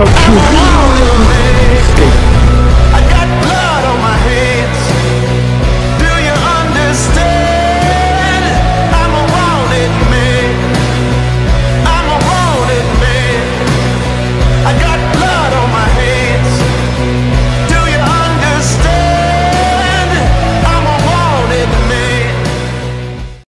so true.